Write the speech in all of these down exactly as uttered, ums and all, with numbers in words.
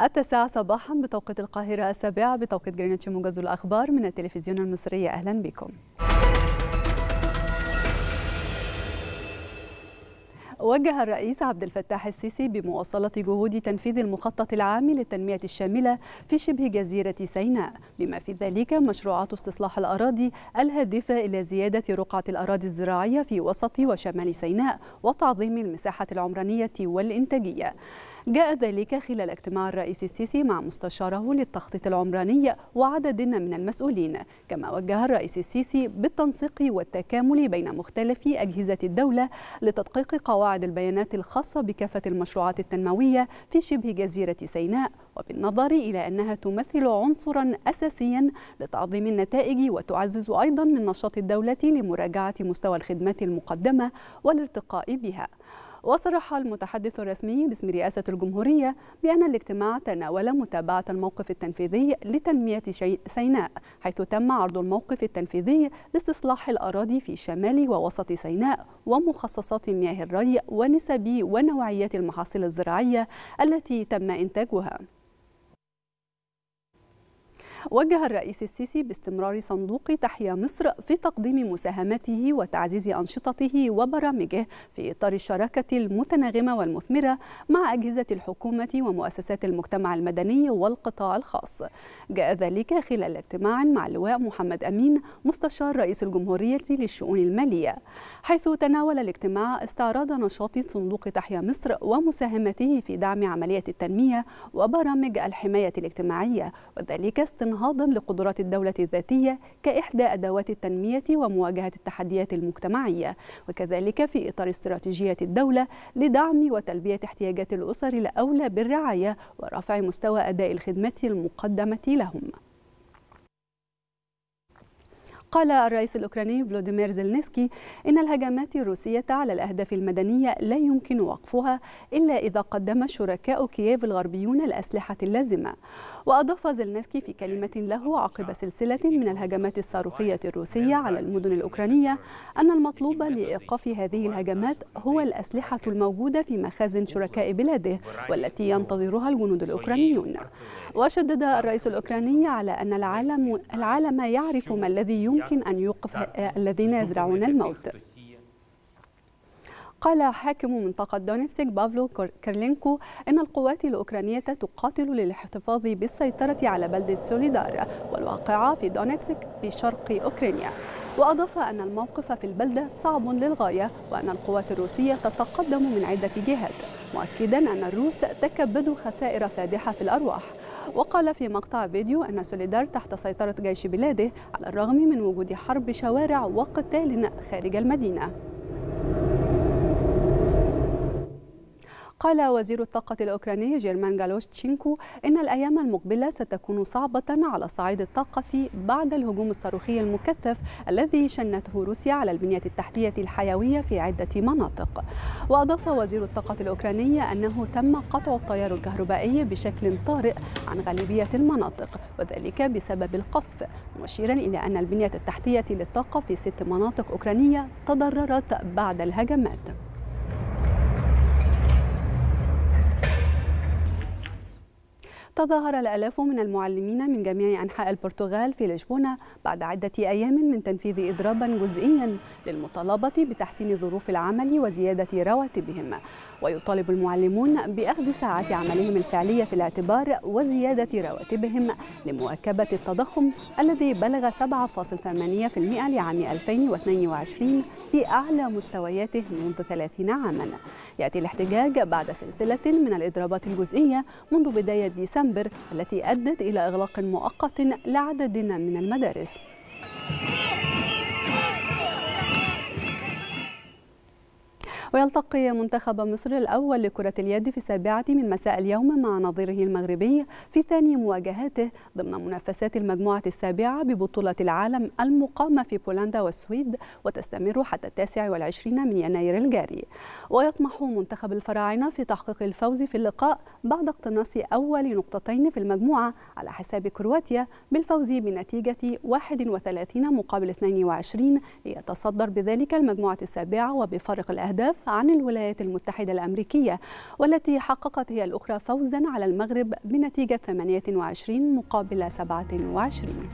التاسعة صباحا بتوقيت القاهرة، السابعة بتوقيت جرينتش. موجز الأخبار من التلفزيون المصرية، أهلا بكم. وجه الرئيس عبد الفتاح السيسي بمواصلة جهود تنفيذ المخطط العام للتنمية الشاملة في شبه جزيرة سيناء، بما في ذلك مشروعات استصلاح الأراضي الهادفة إلى زيادة رقعة الأراضي الزراعية في وسط وشمال سيناء وتعظيم المساحة العمرانية والإنتاجية. جاء ذلك خلال اجتماع الرئيس السيسي مع مستشاره للتخطيط العمراني وعدد من المسؤولين، كما وجه الرئيس السيسي بالتنسيق والتكامل بين مختلف أجهزة الدولة لتدقيق قواعد البيانات الخاصة بكافة المشروعات التنموية في شبه جزيرة سيناء، وبالنظر إلى أنها تمثل عنصرا أساسيا لتعظيم النتائج وتعزز أيضا من نشاط الدولة لمراجعة مستوى الخدمات المقدمة والارتقاء بها. وصرح المتحدث الرسمي باسم رئاسة الجمهورية بأن الاجتماع تناول متابعة الموقف التنفيذي لتنمية سيناء، حيث تم عرض الموقف التنفيذي لاستصلاح الأراضي في شمال ووسط سيناء ومخصصات مياه الري ونسب ونوعيات المحاصيل الزراعية التي تم إنتاجها. وجه الرئيس السيسي باستمرار صندوق تحيا مصر في تقديم مساهمته وتعزيز أنشطته وبرامجه في إطار الشراكة المتناغمة والمثمرة مع أجهزة الحكومة ومؤسسات المجتمع المدني والقطاع الخاص. جاء ذلك خلال اجتماع مع اللواء محمد أمين مستشار رئيس الجمهورية للشؤون المالية، حيث تناول الاجتماع استعراض نشاط صندوق تحيا مصر ومساهمته في دعم عملية التنمية وبرامج الحماية الاجتماعية، وذلك استمرار انهاضا لقدرات الدولة الذاتية كإحدى أدوات التنمية ومواجهة التحديات المجتمعية، وكذلك في إطار استراتيجية الدولة لدعم وتلبية احتياجات الأسر الأولى بالرعاية ورفع مستوى أداء الخدمة المقدمة لهم. قال الرئيس الأوكراني فلوديمير زيلنسكي إن الهجمات الروسية على الأهداف المدنية لا يمكن وقفها إلا إذا قدم شركاء كييف الغربيون الأسلحة اللازمة. وأضاف زيلنسكي في كلمة له عقب سلسلة من الهجمات الصاروخية الروسية على المدن الأوكرانية أن المطلوب لإيقاف هذه الهجمات هو الأسلحة الموجودة في مخازن شركاء بلاده والتي ينتظرها الجنود الأوكرانيون. وشدد الرئيس الأوكراني على أن العالم العالم يعرف ما الذي يمكن يمكن أن يوقف الذين يزرعون الموت. قال حاكم منطقة دونيتسك بافلو كرلينكو إن القوات الأوكرانية تقاتل للاحتفاظ بالسيطرة على بلدة سوليدار والواقعة في دونيتسك بشرق أوكرانيا، وأضاف أن الموقف في البلدة صعب للغاية وأن القوات الروسية تتقدم من عدة جهات، مؤكدا أن الروس تكبدوا خسائر فادحة في الأرواح. وقال في مقطع فيديو أن سوليدار تحت سيطرة جيش بلاده على الرغم من وجود حرب شوارع وقتال خارج المدينة. قال وزير الطاقة الأوكراني جيرمان جالوشتشينكو إن الأيام المقبلة ستكون صعبة على صعيد الطاقة بعد الهجوم الصاروخي المكثف الذي شنته روسيا على البنية التحتية الحيوية في عدة مناطق. وأضاف وزير الطاقة الأوكراني أنه تم قطع التيار الكهربائي بشكل طارئ عن غالبية المناطق وذلك بسبب القصف، مشيرا إلى أن البنية التحتية للطاقة في ست مناطق أوكرانية تضررت بعد الهجمات. تظاهر الآلاف من المعلمين من جميع أنحاء البرتغال في لشبونة بعد عدة أيام من تنفيذ إضرابا جزئيا للمطالبة بتحسين ظروف العمل وزيادة رواتبهم. ويطالب المعلمون بأخذ ساعات عملهم الفعلية في الاعتبار وزيادة رواتبهم لمواكبة التضخم الذي بلغ سبعة فاصلة ثمانية بالمئة لعام ألفين واثنين وعشرين في أعلى مستوياته منذ ثلاثين عاما. يأتي الاحتجاج بعد سلسلة من الإضرابات الجزئية منذ بداية ديسمبر التي أدت إلى إغلاق مؤقت لعدد من المدارس. ويلتقي منتخب مصر الأول لكرة اليد في السابعة من مساء اليوم مع نظيره المغربي في ثاني مواجهاته ضمن منافسات المجموعة السابعة ببطولة العالم المقامة في بولندا والسويد، وتستمر حتى التاسع والعشرين من يناير الجاري. ويطمح منتخب الفراعنة في تحقيق الفوز في اللقاء بعد اقتناص أول نقطتين في المجموعة على حساب كرواتيا بالفوز بنتيجة واحد وثلاثين مقابل اثنين وعشرين ليتصدر بذلك المجموعة السابعة وبفارق الأهداف عن الولايات المتحدة الأمريكية، والتي حققت هي الأخرى فوزا على المغرب بنتيجة ثمانية وعشرين مقابل سبعة وعشرين.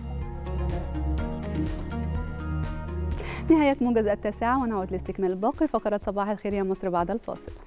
نهاية موجز التاسعة، ونعود لاستكمال باقي فقرات صباح الخير يا مصر بعد الفاصل.